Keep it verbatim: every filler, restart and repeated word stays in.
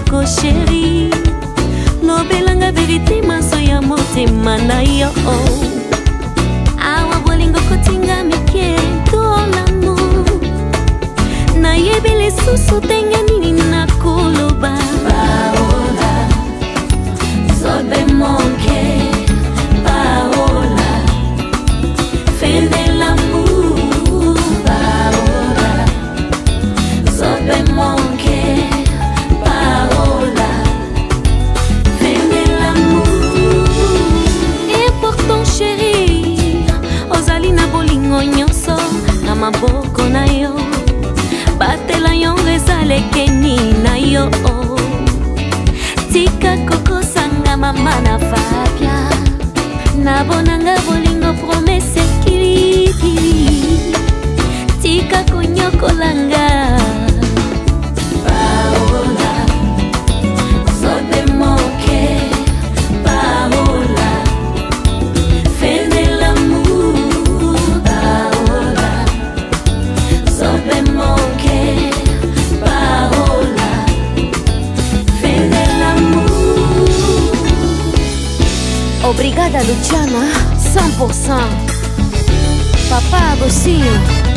moko chéri, nobelanga verite maso ya motema na yo. Awa bolingo kotinga mike tolamu, nayebi lisusu tenga nini na koloba. Paola, zobe monke, Paola, fende l'amour, Paola, zobe monke. Maboko na yo, batela yongo ezalekeni na yo. Tika kokosanga mama na Fabia, nabonanga bolingo promese kilikili. Tika konyokolanga Paola, sobe moke Paola. Obrigada, Luciana, cent pour cent. Papa Agostinho.